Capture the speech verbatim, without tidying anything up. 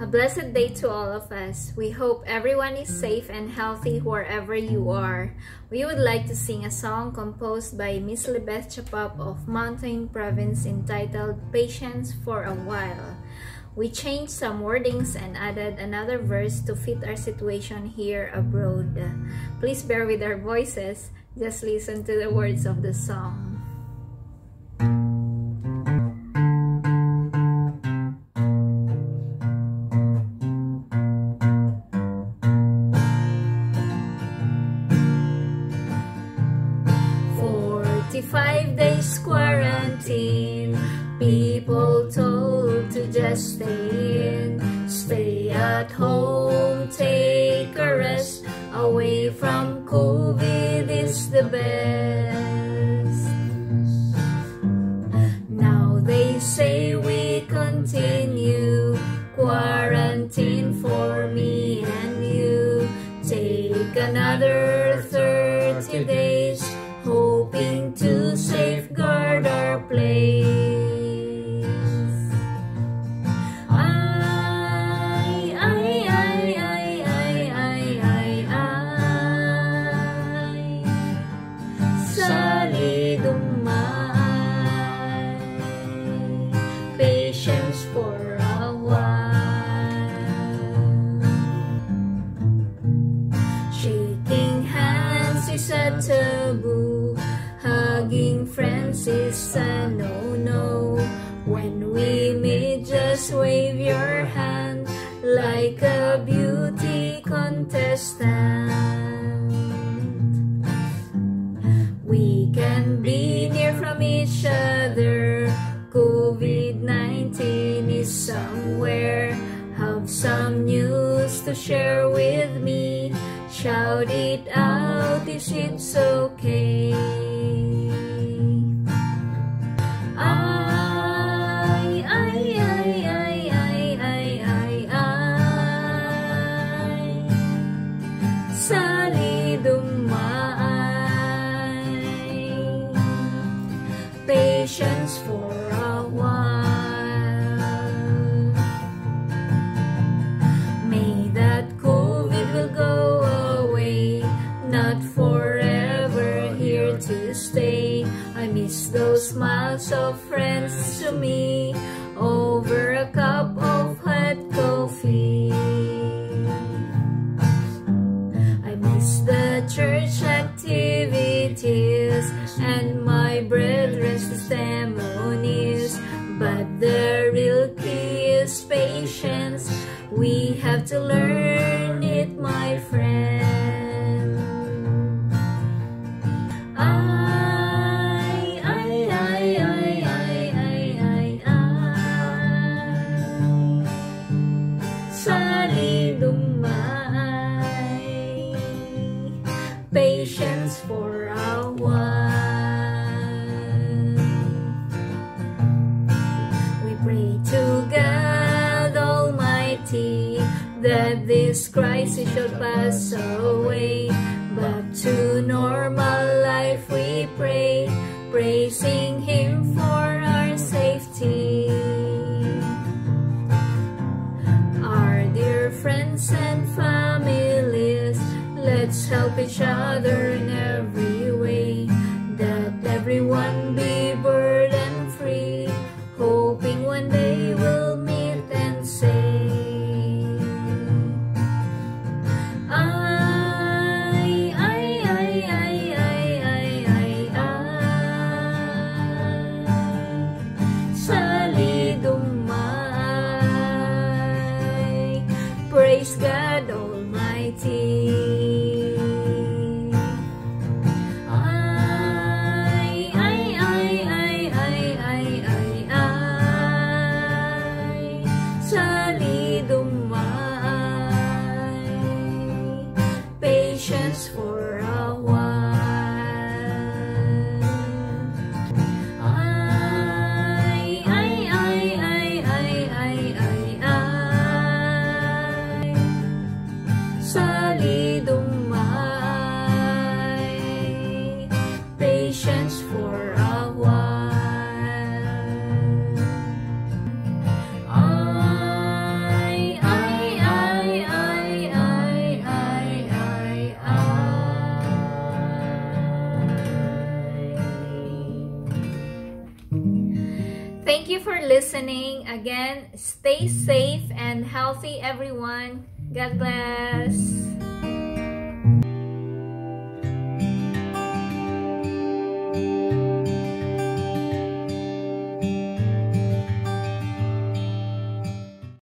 A blessed day to all of us. We hope everyone is safe and healthy wherever you are. We would like to sing a song composed by Miss Libeth Chapap of Mountain Province entitled Patience for a While. We changed some wordings and added another verse to fit our situation here abroad. Please bear with our voices. Just listen to the words of the song. Forty-five days quarantine, people told to just stay in, stay at home, take a rest, away from COVID is the best. Now they say we continue, quarantine for me and you, take another thirty days, hoping to safeguard our place. Ay, ay, ay, ay, ay, ay, ay, ay, salidumay, patience for a while. Shaking hands is a taboo, hugging friends is a no-no. When we meet, just wave your hand like a beauty contestant. We can be near from each other, COVID nineteen is somewhere. Have some news to share with me, shout it out if it's okay. Patience for a while. May that COVID will go away, not forever here to stay. I miss those smiles of friends to me over a cup of hot coffee. I miss the church activities and my brethren's testimonies, but the real key is patience. We have to learn it, my friend. Ay, ay, ay, ay, ay, ay, ay, ay, salidumay, patience for a while. That this crisis shall pass away, back to normal life we pray, praising Him for our safety. Our dear friends and families, let's help each other in every way, that everyone be burden-free, hoping one day we'll meet and say. Praise God Almighty. Ay, ay, ay, ay, ay, ay, ay, ay, salidumay, patience for a while. Ay, ay, ay, ay, ay, ay, ay, ay, salidumay. Thank you for listening. Again, stay safe and healthy, everyone. God bless.